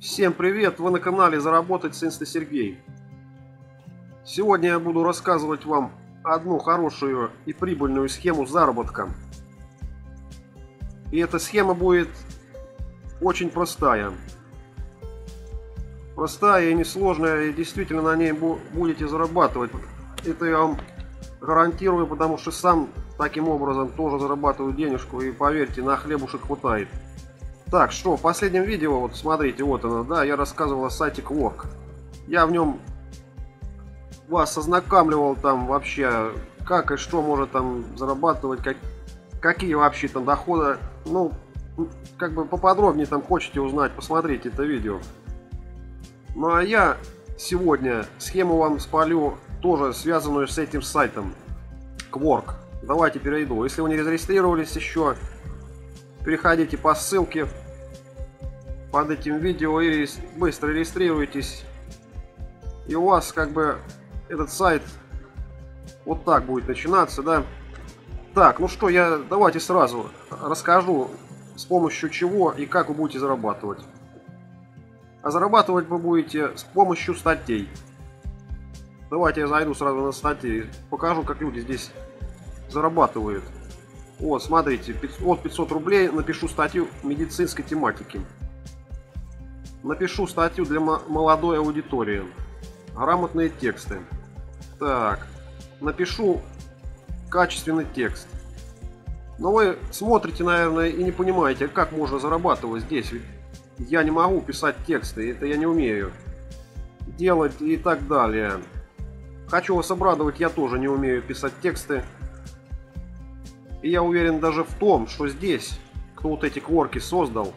Всем привет! Вы на канале Заработать с Инста Сергей. Сегодня я буду рассказывать вам одну хорошую и прибыльную схему заработка. И эта схема будет очень простая. Простая и несложная, и действительно на ней будете зарабатывать. Это я вам гарантирую, потому что сам таким образом тоже зарабатываю денежку, и поверьте, на хлебушек хватает. Так, что в последнем видео, вот смотрите, вот она, да, я рассказывал о сайте Kwork. Я в нем вас ознакомливал там вообще, как и что можно там зарабатывать, какие вообще там доходы. Ну, как бы поподробнее там хотите узнать, посмотрите это видео. Ну, а я сегодня схему вам спалю, тоже связанную с этим сайтом Kwork. Давайте перейду. Если вы не зарегистрировались еще, переходите по ссылке под этим видео и быстро регистрируйтесь. И у вас как бы этот сайт вот так будет начинаться, да? Так, ну что, давайте сразу расскажу, с помощью чего и как вы будете зарабатывать. А зарабатывать вы будете с помощью статей. Давайте я зайду сразу на статьи, покажу, как люди здесь зарабатывают. Вот, смотрите, от 500 рублей напишу статью медицинской тематики. Напишу статью для молодой аудитории. Грамотные тексты. Так, напишу качественный текст. Но вы смотрите, наверное, и не понимаете, как можно зарабатывать здесь. Ведь я не могу писать тексты, это я не умею делать и так далее. Хочу вас обрадовать, я тоже не умею писать тексты. И я уверен даже в том, что здесь, кто вот эти кворки создал,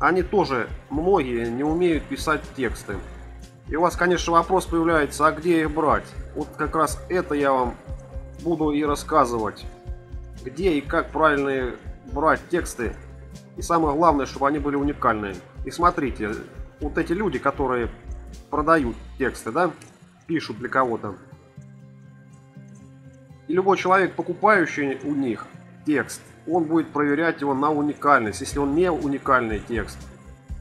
они тоже многие не умеют писать тексты. И у вас, конечно, вопрос появляется, а где их брать? Вот как раз это я вам буду и рассказывать. Где и как правильно брать тексты. И самое главное, чтобы они были уникальные. И смотрите, вот эти люди, которые продают тексты, да, пишут для кого-то. И любой человек, покупающий у них текст, он будет проверять его на уникальность. Если он не уникальный текст,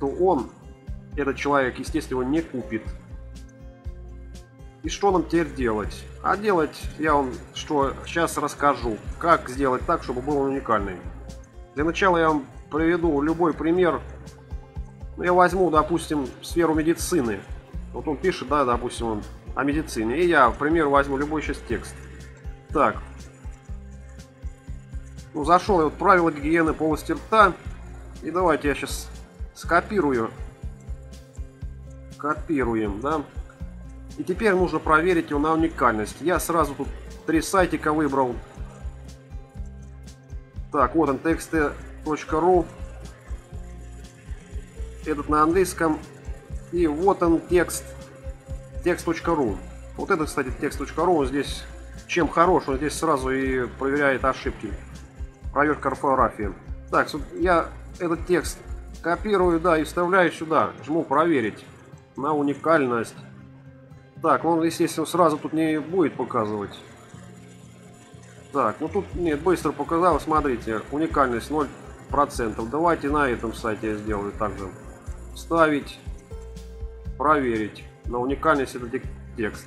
то он, этот человек, естественно, не купит. И что нам теперь делать? А делать я вам что сейчас расскажу. Как сделать так, чтобы был уникальный. Для начала я вам приведу любой пример. Я возьму, допустим, сферу медицины. Вот он пишет, да, допустим, он о медицине. И я, к примеру, возьму любой сейчас текст. Так, ну зашел я вот правила гигиены полости рта, и давайте я сейчас скопирую, копируем, да, и теперь нужно проверить его на уникальность. Я сразу тут 3 сайтика выбрал. Так, вот он, text.ru, этот на английском, и вот он текст, text.ru, вот это, кстати, text.ru, здесь... Чем хорош, он здесь сразу и проверяет ошибки. Проверка орфографии. Так, я этот текст копирую, да, и вставляю сюда. Жму проверить на уникальность. Так, он, естественно, сразу тут не будет показывать. Так, ну тут нет, быстро показал. Смотрите, уникальность 0%. Давайте на этом сайте я сделаю также. Вставить, проверить на уникальность этот текст.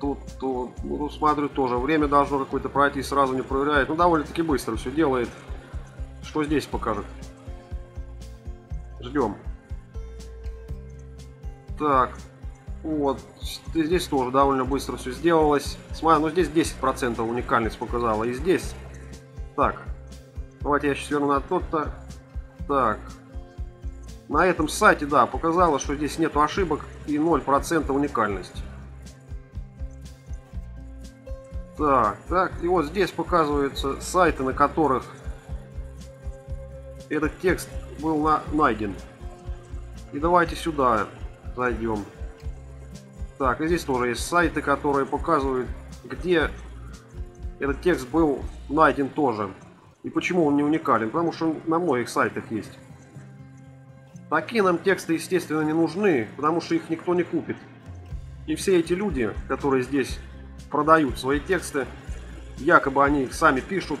Тут ну, смотрю тоже, время должно какое-то пройти, сразу не проверяет. Ну, довольно-таки быстро все делает. Что здесь покажет? Ждем. Так, вот, здесь тоже довольно быстро все сделалось. Смотри, ну здесь 10% уникальность показала, и здесь. Так, давайте я сейчас верну на тот-то. Так, на этом сайте, да, показало, что здесь нету ошибок и 0% уникальность. Так, и вот здесь показываются сайты, на которых этот текст был найден. И давайте сюда зайдем. Так, и здесь тоже есть сайты, которые показывают, где этот текст был найден тоже. И почему он не уникален? Потому что он на многих сайтах есть. Такие нам тексты, естественно, не нужны, потому что их никто не купит. И все эти люди, которые здесь... продают свои тексты, якобы они их сами пишут,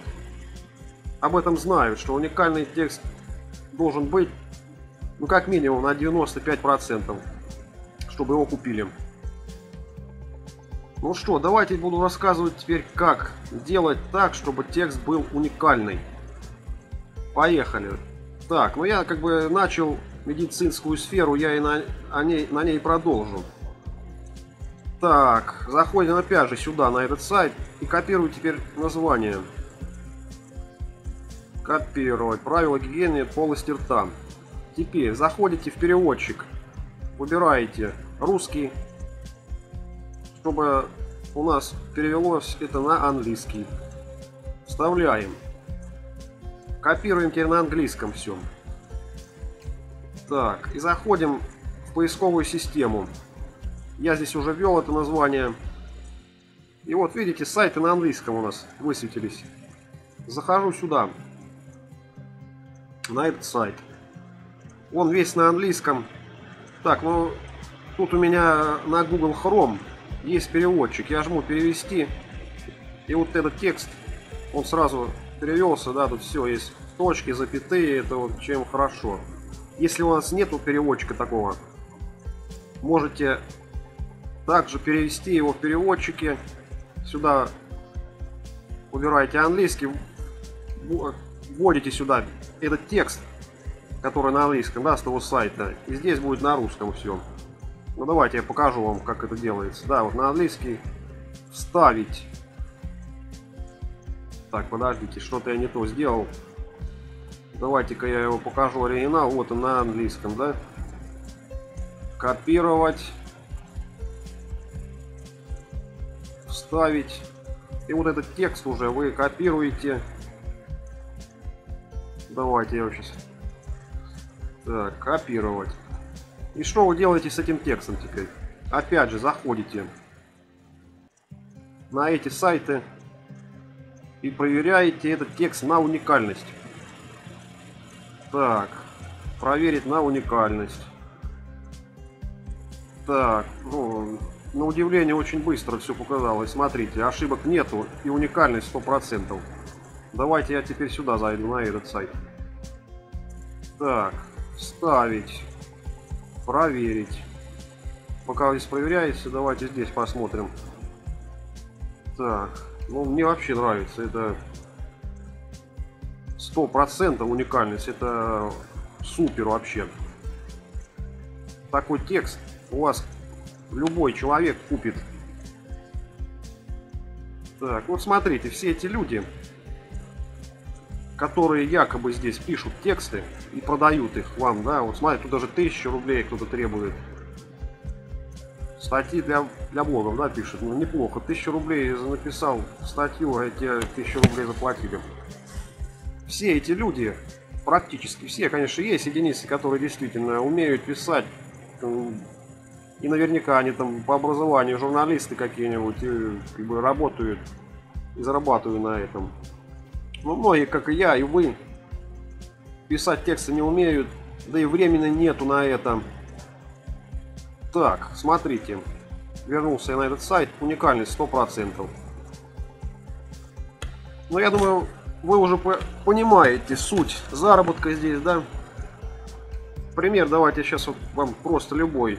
об этом знают, что уникальный текст должен быть, ну, как минимум на 95%, чтобы его купили. Ну что, давайте буду рассказывать теперь, как делать так, чтобы текст был уникальный. Поехали. Так, ну я как бы начал медицинскую сферу, я и на ней продолжу. Так, заходим опять же сюда, на этот сайт, и копирую теперь название. Копировать. Правила гигиены полости рта. Теперь заходите в переводчик. Выбираете русский, чтобы у нас перевелось это на английский. Вставляем. Копируем теперь на английском все. Так, и заходим в поисковую систему. Я здесь уже ввел это название. И вот видите, сайты на английском у нас высветились. Захожу сюда, на этот сайт. Он весь на английском. Так, ну тут у меня на Google Chrome есть переводчик. Я жму перевести. И вот этот текст, он сразу перевелся, да, тут все есть. Точки, запятые, это вот чем хорошо. Если у вас нету переводчика такого, можете также перевести его в переводчике. Сюда убираете английский, вводите сюда этот текст, который на английском, да, с того сайта. И здесь будет на русском все. Ну давайте я покажу вам, как это делается. Да, вот на английский вставить. Так, подождите, что-то я не то сделал. Давайте-ка я его покажу оригинал. Вот он на английском, да. Копировать. Вставить. И вот этот текст уже вы копируете. Давайте я его сейчас... Так, копировать. И что вы делаете с этим текстом теперь? Опять же, заходите на эти сайты и проверяете этот текст на уникальность. Так, проверить на уникальность. Так, ну, на удивление очень быстро все показалось. Смотрите, ошибок нету и уникальность 100%. Давайте я теперь сюда зайду, на этот сайт. Так, вставить, проверить. Пока здесь проверяется, давайте здесь посмотрим. Так, ну мне вообще нравится, это 100% уникальность, это супер вообще. Такой текст у вас любой человек купит. Так, вот смотрите, все эти люди, которые якобы здесь пишут тексты и продают их вам, да, вот смотрите, тут даже 1000 рублей кто-то требует. Статьи для блогов, да, пишет, ну неплохо, 1000 рублей написал статью, а эти 1000 рублей заплатили. Все эти люди, практически все, конечно, есть единицы, которые действительно умеют писать, и наверняка они там по образованию журналисты какие-нибудь, как бы работают и зарабатывают на этом. Но многие, как и я, и вы, писать тексты не умеют, да и времени нету на это. Так, смотрите, вернулся я на этот сайт, уникальность 100%. Но я думаю, вы уже понимаете суть заработка здесь, да? Пример, давайте сейчас вот вам просто любой.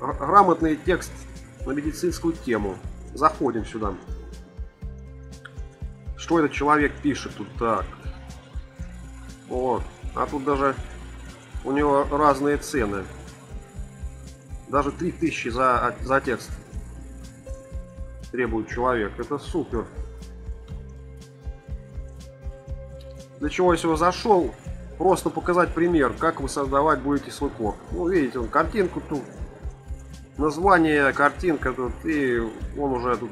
Грамотный текст на медицинскую тему. Заходим сюда. Что этот человек пишет тут? Так. Вот. А тут даже у него разные цены. Даже 3000 за текст требует человек. Это супер. Для чего я сюда зашел? Просто показать пример, как вы создавать будете свой Kwork. Ну, видите, он картинку тут. Название, картинка тут. И он уже тут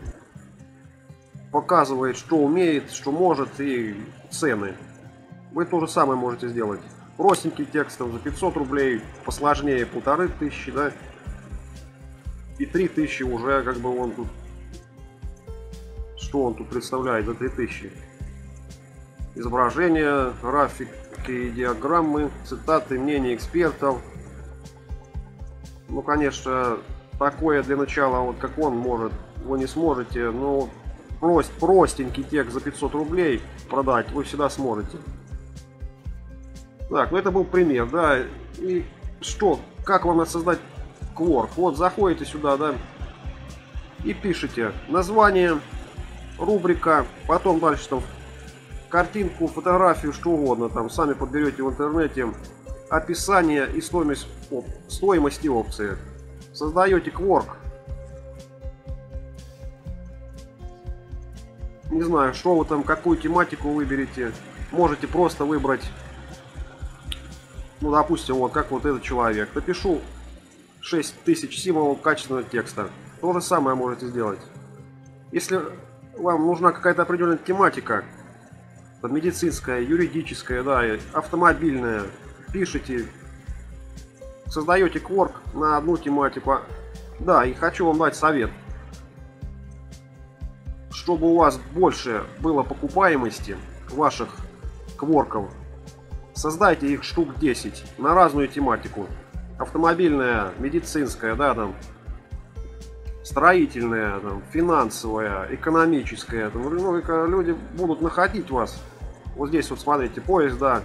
показывает, что умеет, что может, и цены. Вы то же самое можете сделать. Простенький текст там, за 500 рублей, посложнее 1500, да, и 3000 уже как бы он тут, что он тут представляет за 3000. Изображения, графики, диаграммы, цитаты, мнения экспертов. Ну, конечно, такое для начала, вот как он может, вы не сможете, но простенький текст за 500 рублей продать, вы всегда сможете. Так, ну это был пример, да. И что, как вам надо создать Kwork? Вот, заходите сюда, да, и пишите название, рубрика, потом дальше там картинку, фотографию, что угодно, там сами подберете в интернете, описание и стоимость и опции. Создаете Kwork. Не знаю, что вы там, какую тематику выберете. Можете просто выбрать, ну, допустим, вот как вот этот человек. Напишу 6000 символов качественного текста. То же самое можете сделать. Если вам нужна какая-то определенная тематика, там, медицинская, юридическая, да, автомобильная, пишите, создаете Kwork на одну тематику. Да, и хочу вам дать совет. Чтобы у вас больше было покупаемости ваших Kwork'ов, создайте их штук 10 на разную тематику. Автомобильная, медицинская, да, там, строительная, там, финансовая, экономическая. Там, ну, люди будут находить вас. Вот здесь вот смотрите, поиск, да.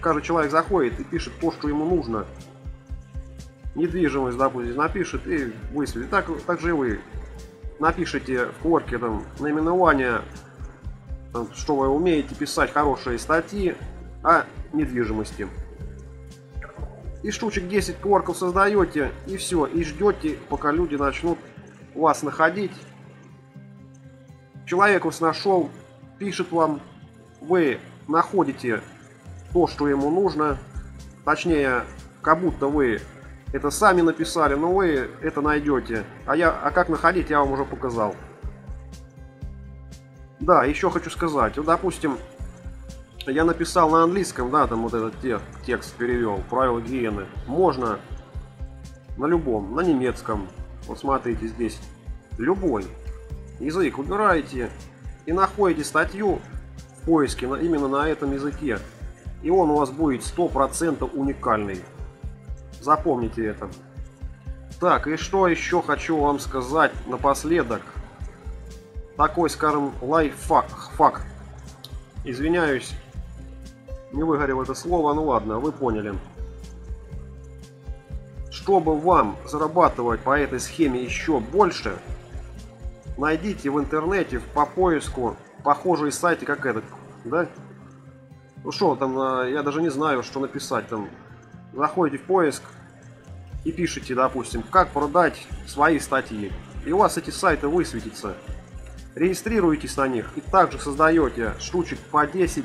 Каждый человек заходит и пишет то, что ему нужно. Недвижимость, допустим, напишет и высветит. Так же и вы напишите в Kwork'е там наименование, там, что вы умеете писать, хорошие статьи о недвижимости. И штучек 10 Kwork'ов создаете, и все, и ждете, пока люди начнут вас находить. Человек вас нашел, пишет вам, вы находите то, что ему нужно, точнее, как будто вы это сами написали, но вы это найдете. А как находить, я вам уже показал. Да, еще хочу сказать, вот, допустим, я написал на английском, да, там вот этот текст перевел, правила гигиены. Можно на любом, на немецком. Вот смотрите здесь, любой язык выбираете и находите статью в поиске именно на этом языке. И он у вас будет 100% уникальный. Запомните это. Так, и что еще хочу вам сказать напоследок. Такой, скажем, лайфхак. Извиняюсь, не выгорело это слово, ну ладно, вы поняли. Чтобы вам зарабатывать по этой схеме еще больше, найдите в интернете по поиску похожие сайты, как этот, да? Ну что там, я даже не знаю, что написать там. Заходите в поиск и пишите, допустим, как продать свои статьи. И у вас эти сайты высветятся. Регистрируетесь на них и также создаете штучек по 10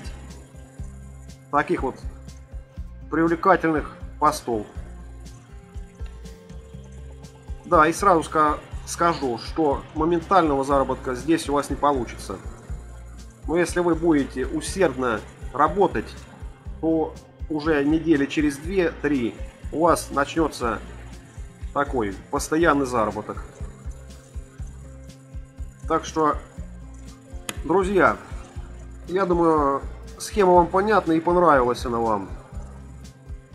таких вот привлекательных постов. Да, и сразу скажу, что моментального заработка здесь у вас не получится. Но если вы будете усердно работать, то уже недели через 2-3 у вас начнется такой постоянный заработок. Так что, друзья, я думаю, схема вам понятна и понравилась она вам.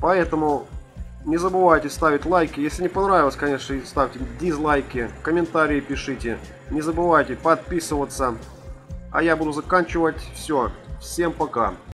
Поэтому не забывайте ставить лайки. Если не понравилось, конечно, ставьте дизлайки, комментарии пишите. Не забывайте подписываться. А я буду заканчивать. Все. Всем пока.